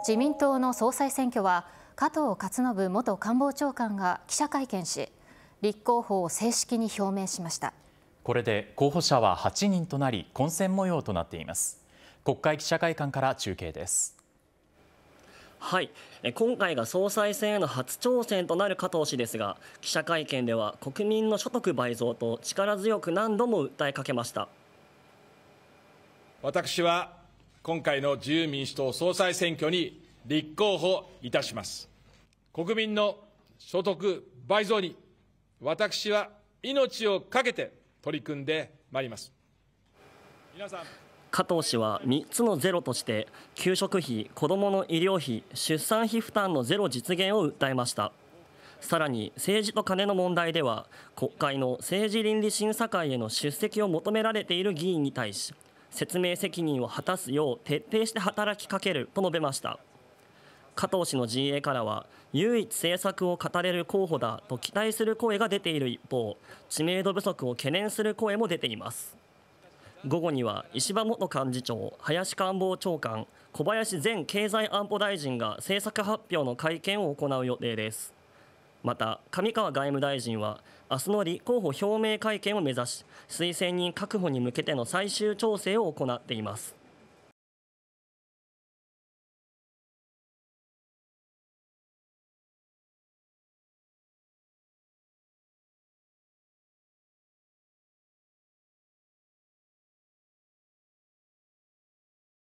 自民党の総裁選挙は、加藤勝信元官房長官が記者会見し、立候補を正式に表明しました。これで候補者は8人となり、混戦模様となっています。国会記者会館から中継です。はい、今回が総裁選への初挑戦となる加藤氏ですが、記者会見では国民の所得倍増と力強く何度も訴えかけました。私は今回の自由民主党総裁選挙に立候補いたします。国民の所得倍増に私は命を懸けて取り組んでまいります。皆さん、加藤氏は3つのゼロとして給食費、子どもの医療費、出産費負担のゼロ実現を訴えました。さらに政治とカネの問題では国会の政治倫理審査会への出席を求められている議員に対し、説明責任を果たすよう徹底して働きかけると述べました。加藤氏の陣営からは唯一政策を語れる候補だと期待する声が出ている一方、知名度不足を懸念する声も出ています。午後には石破元幹事長、林官房長官、小林前経済安保大臣が政策発表の会見を行う予定です。また上川外務大臣は明日の立候補表明会見を目指し、推薦人確保に向けての最終調整を行っています。